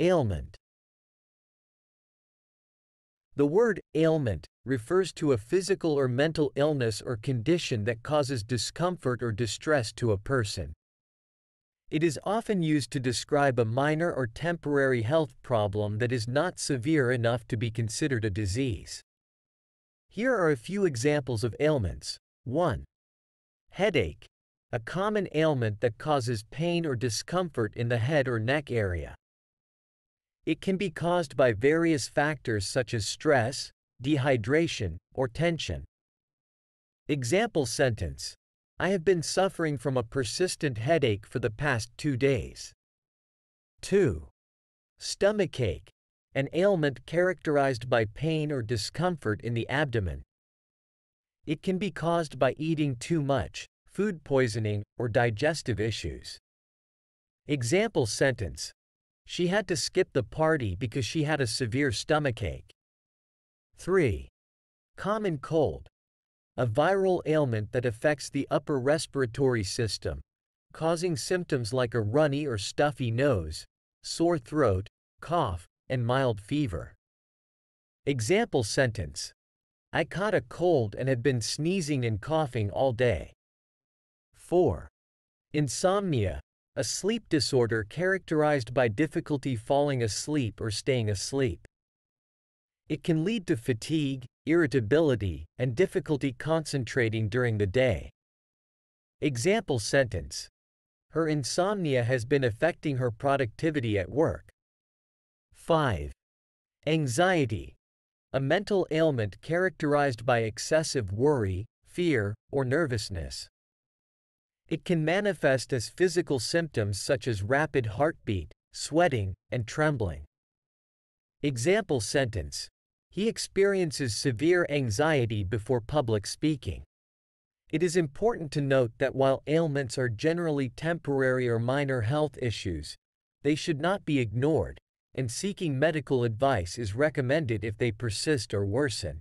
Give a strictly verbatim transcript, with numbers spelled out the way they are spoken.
Ailment. The word ailment refers to a physical or mental illness or condition that causes discomfort or distress to a person. It is often used to describe a minor or temporary health problem that is not severe enough to be considered a disease. Here are a few examples of ailments. one. Headache, a common ailment that causes pain or discomfort in the head or neck area. It can be caused by various factors such as stress, dehydration, or tension. Example sentence: I have been suffering from a persistent headache for the past two days. two. Stomachache, an ailment characterized by pain or discomfort in the abdomen. It can be caused by eating too much, food poisoning, or digestive issues. Example sentence: She had to skip the party because she had a severe stomachache. three. Common cold, a viral ailment that affects the upper respiratory system, causing symptoms like a runny or stuffy nose, sore throat, cough, and mild fever. Example sentence: I caught a cold and had been sneezing and coughing all day. four. Insomnia, a sleep disorder characterized by difficulty falling asleep or staying asleep. It can lead to fatigue, irritability, and difficulty concentrating during the day. Example sentence: Her insomnia has been affecting her productivity at work. five. Anxiety, a mental ailment characterized by excessive worry, fear, or nervousness. It can manifest as physical symptoms such as rapid heartbeat, sweating, and trembling. Example sentence: He experiences severe anxiety before public speaking. It is important to note that while ailments are generally temporary or minor health issues, they should not be ignored, and seeking medical advice is recommended if they persist or worsen.